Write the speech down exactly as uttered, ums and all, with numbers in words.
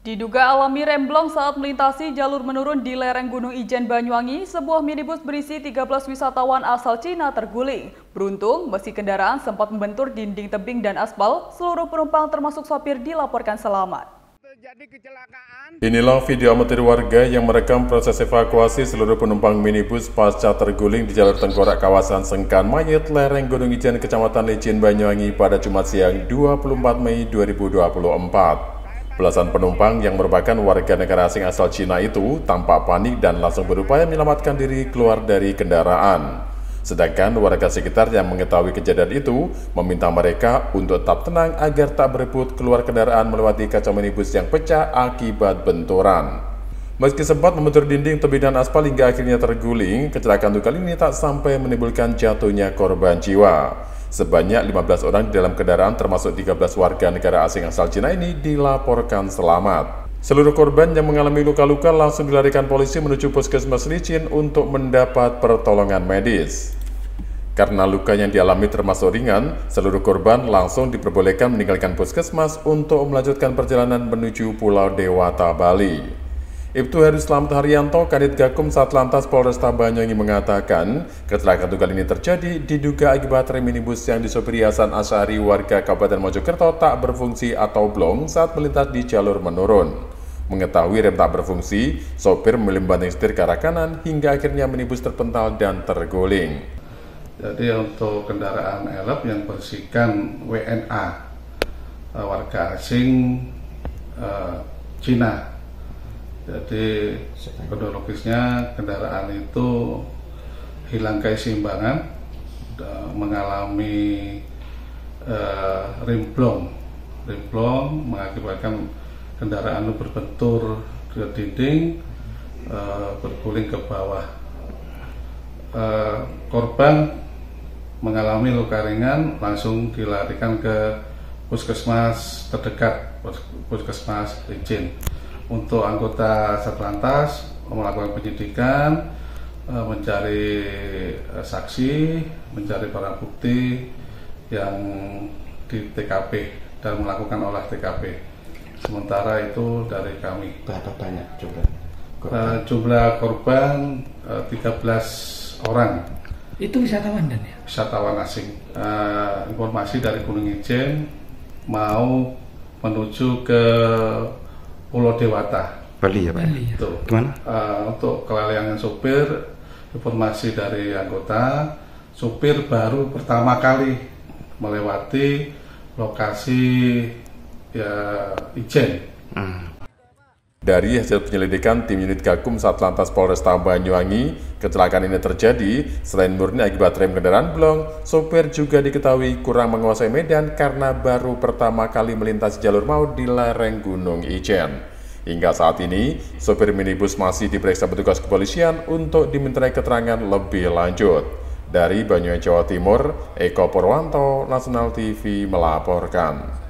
Diduga alami remblong saat melintasi jalur menurun di lereng Gunung Ijen, Banyuwangi, sebuah minibus berisi tiga belas wisatawan asal Cina terguling. Beruntung, meski kendaraan sempat membentur dinding tebing dan aspal, seluruh penumpang termasuk sopir dilaporkan selamat. Inilah video amatir warga yang merekam proses evakuasi seluruh penumpang minibus pasca terguling di jalur tengkorak kawasan Sengkan Mayat, lereng Gunung Ijen, Kecamatan Licin, Banyuwangi pada Jumat siang dua puluh empat Mei dua ribu dua puluh empat. Belasan penumpang yang merupakan warga negara asing asal Cina itu tampak panik dan langsung berupaya menyelamatkan diri keluar dari kendaraan. Sedangkan warga sekitar yang mengetahui kejadian itu meminta mereka untuk tetap tenang agar tak berebut keluar kendaraan melewati kaca minibus yang pecah akibat benturan. Meski sempat membentur dinding, tebing, dan aspal hingga akhirnya terguling, kecelakaan tunggal ini tak sampai menimbulkan jatuhnya korban jiwa. Sebanyak lima belas orang di dalam kendaraan termasuk tiga belas warga negara asing asal Cina ini dilaporkan selamat. Seluruh korban yang mengalami luka-luka langsung dilarikan polisi menuju puskesmas Licin untuk mendapat pertolongan medis. Karena luka yang dialami termasuk ringan, seluruh korban langsung diperbolehkan meninggalkan puskesmas untuk melanjutkan perjalanan menuju Pulau Dewata, Bali. Iptu Heru Slamet Haryanto, Kadit Gakum Satlantas Polresta Banyuwangi mengatakan, kecelakaan tunggal ini terjadi diduga akibat rem minibus yang disopiri Hasan Asari warga Kabupaten Mojokerto tak berfungsi atau blong saat melintas di jalur menurun. Mengetahui rem tak berfungsi, sopir membanting setir ke arah kanan hingga akhirnya minibus terpental dan terguling. Jadi untuk kendaraan elep yang bersihkan W N A, warga asing eh, Cina. Jadi kronologisnya kendaraan itu hilang keseimbangan, mengalami eh, remblong, remblong mengakibatkan kendaraan itu berbentur ke dinding, eh, berguling ke bawah. Eh, korban mengalami luka ringan, langsung dilarikan ke puskesmas terdekat, puskesmas Licin. Untuk anggota Satlantas melakukan penyidikan, mencari saksi, mencari barang bukti yang di T K P dan melakukan olah T K P. Sementara itu dari kami. Berapa banyak jumlah korban? Jumlah korban tiga belas orang. Itu wisatawan dan ya? Wisatawan asing. Informasi dari Gunung Ijen mau menuju ke Pulau Dewata Bali, ya Pak. Itu gimana? Uh, untuk kelalaian sopir, informasi dari anggota, sopir baru pertama kali melewati lokasi ya Ijen. Hmm. Dari hasil penyelidikan tim unit Gakum Satlantas Polresta Banyuwangi, kecelakaan ini terjadi selain murni akibat rem kendaraan blong, sopir juga diketahui kurang menguasai medan karena baru pertama kali melintasi jalur maut di lereng Gunung Ijen. Hingga saat ini, sopir minibus masih diperiksa petugas kepolisian untuk dimintai keterangan lebih lanjut. Dari Banyuwangi, Jawa Timur, Eko Purwanto, NASIONAL T V melaporkan.